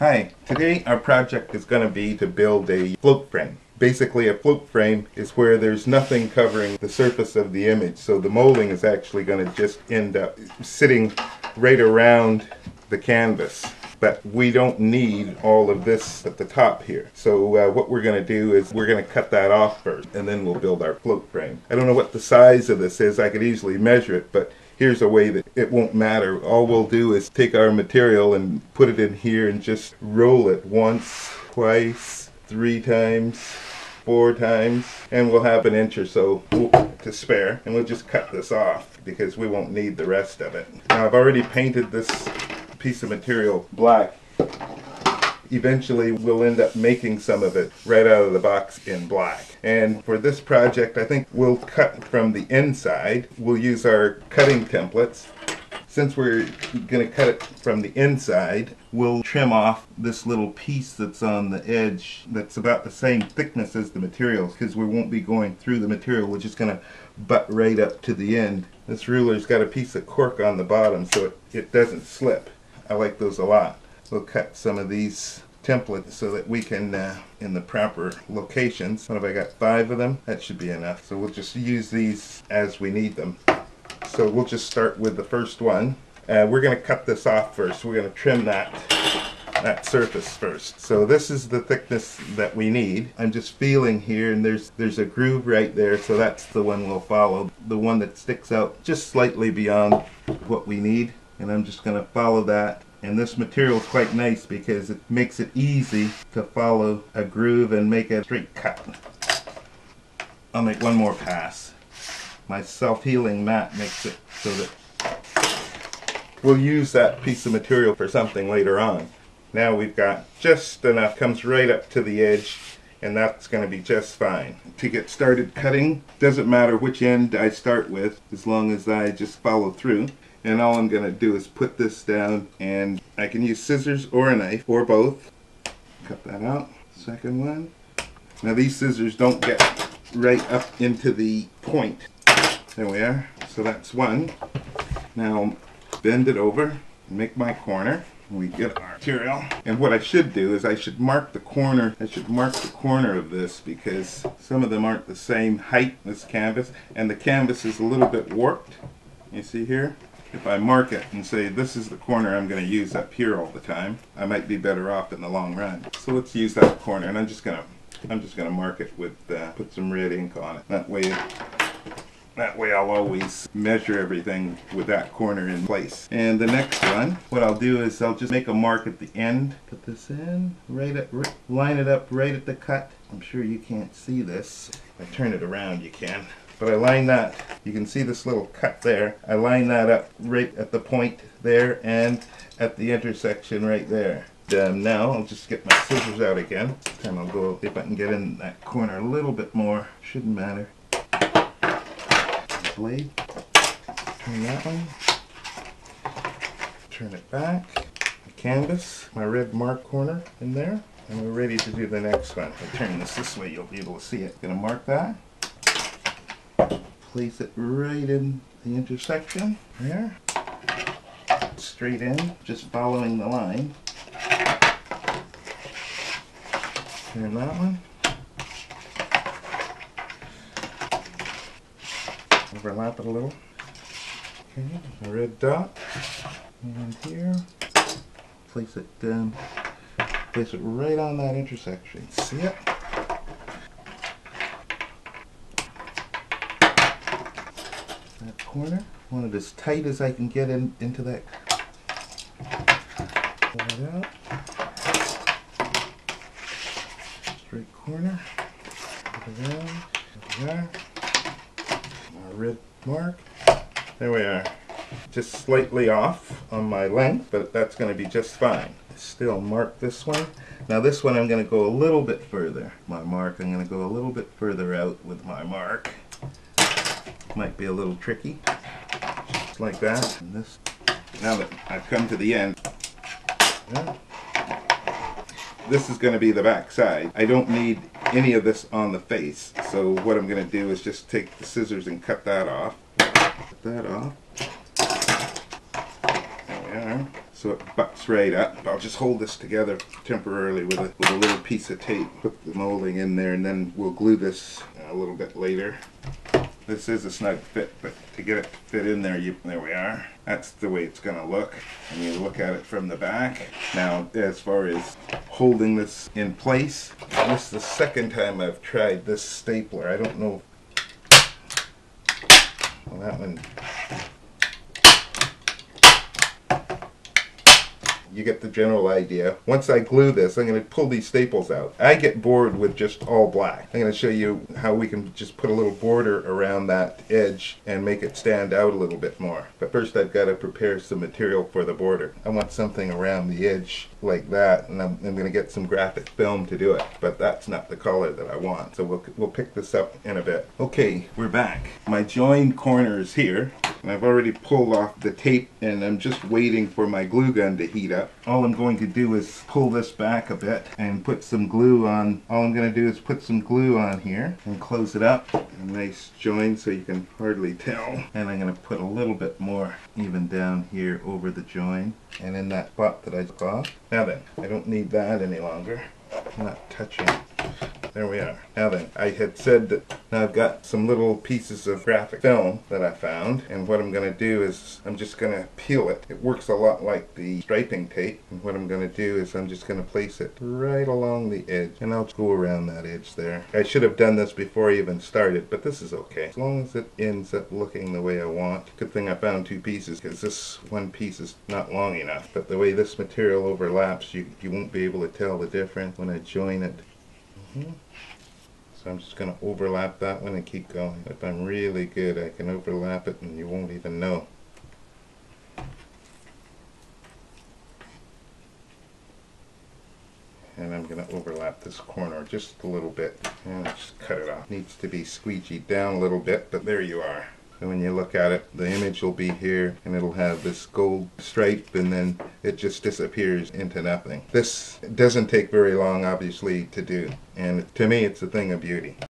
Hi, today our project is going to be to build a float frame. Basically a float frame is where there's nothing covering the surface of the image, so the molding is actually going to just end up sitting right around the canvas. But we don't need all of this at the top here. So what we're going to do is we're going to cut that off first, and then we'll build our float frame. I don't know what the size of this is, I could easily measure it, but here's a way that it won't matter. All we'll do is take our material and put it in here and just roll it once, twice, three times, four times, and we'll have an inch or so to spare, and we'll just cut this off because we won't need the rest of it. Now I've already painted this piece of material black. Eventually we'll end up making some of it right out of the box in black. And for this project I think we'll cut from the inside. We'll use our cutting templates. Since we're going to cut it from the inside, we'll trim off this little piece that's on the edge that's about the same thickness as the materials, because we won't be going through the material, we're just going to butt right up to the end. This ruler's got a piece of cork on the bottom so it doesn't slip. I like those a lot. We'll cut some of these templates so that we can, in the proper locations. What have I got? 5 of them? That should be enough. So we'll just use these as we need them. So we'll just start with the first one. We're going to cut this off first. We're going to trim that surface first. So this is the thickness that we need. I'm just feeling here, and there's a groove right there, so that's the one we'll follow. The one that sticks out just slightly beyond what we need. And I'm just going to follow that. And this material is quite nice because it makes it easy to follow a groove and make a straight cut. I'll make one more pass. My self-healing mat makes it so that we'll use that piece of material for something later on. Now we've got just enough, comes right up to the edge, and that's going to be just fine. To get started cutting, doesn't matter which end I start with as long as I just follow through. And all I'm going to do is put this down, and I can use scissors or a knife, or both. Cut that out. Second one. Now these scissors don't get right up into the point. There we are. So that's one. Now bend it over, make my corner. We get our material. And what I should do is I should mark the corner. I should mark the corner of this because some of them aren't the same height, this canvas. And the canvas is a little bit warped. You see here? If I mark it and say this is the corner I'm going to use up here all the time, I might be better off in the long run. So let's use that corner, and I'm just gonna mark it with put some red ink on it. That way I'll always measure everything with that corner in place. And the next one, what I'll do is I'll just make a mark at the end. Put this in, line it up right at the cut. I'm sure you can't see this. If I turn it around, you can. But I line that, you can see this little cut there, I line that up right at the point there and at the intersection right there. Now I'll just get my scissors out again. This time I'll go see if I can get in that corner a little bit more, shouldn't matter. Blade, turn that one, turn it back, the canvas, my red mark corner in there, and we're ready to do the next one. If I turn this way you'll be able to see it. Gonna mark that. Place it right in the intersection there, straight in, just following the line. Turn that one, overlap it a little. Okay, a red dot, and here, place it right on that intersection. See it? That corner. I want it as tight as I can get into that. Pull it out. Straight corner. Put it down. There we are. My red mark. There we are. Just slightly off on my length, but that's going to be just fine. Still mark this one. Now this one I'm going to go a little bit further. My mark, I'm going to go a little bit further out with my mark. Might be a little tricky, just like that. And this, now that I've come to the end, this is going to be the back side. I don't need any of this on the face, so what I'm going to do is just take the scissors and cut that off. There we are. so it butts right up. I'll just hold this together temporarily with a little piece of tape. Put the molding in there and then we'll glue this a little bit later. This is a snug fit, but to get it to fit in there, there we are. That's the way it's going to look when you look at it from the back. Now, as far as holding this in place, this is the second time I've tried this stapler. I don't know. Well, that one. You get the general idea. Once I glue this, I'm going to pull these staples out. I get bored with just all black. I'm going to show you how we can just put a little border around that edge and make it stand out a little bit more. But first I've got to prepare some material for the border. I want something around the edge like that, and I'm going to get some graphic film to do it. But that's not the color that I want. So we'll pick this up in a bit. Okay, we're back. My joined corner is here. And I've already pulled off the tape and I'm just waiting for my glue gun to heat up. All I'm going to do is pull this back a bit and put some glue on. All I'm going to do is put some glue on here and close it up. A nice join so you can hardly tell. And I'm going to put a little bit more even down here over the join and in that spot that I took off. Now then, I don't need that any longer. I'm not touching it. There we are. Now then, I had said that now I've got some little pieces of graphic film that I found, and what I'm going to do is I'm just going to peel it. It works a lot like the striping tape, and what I'm going to do is I'm just going to place it right along the edge, and I'll go around that edge there. I should have done this before I even started, but this is okay. As long as it ends up looking the way I want. Good thing I found two pieces, because this one piece is not long enough, but the way this material overlaps, you won't be able to tell the difference when I join it. So I'm just going to overlap that one and keep going. If I'm really good, I can overlap it and you won't even know. And I'm going to overlap this corner just a little bit and just cut it off. Needs to be squeegeed down a little bit, but there you are. So when you look at it, the image will be here and it'll have this gold stripe and then it just disappears into nothing. This doesn't take very long, obviously, to do. And to me, it's a thing of beauty.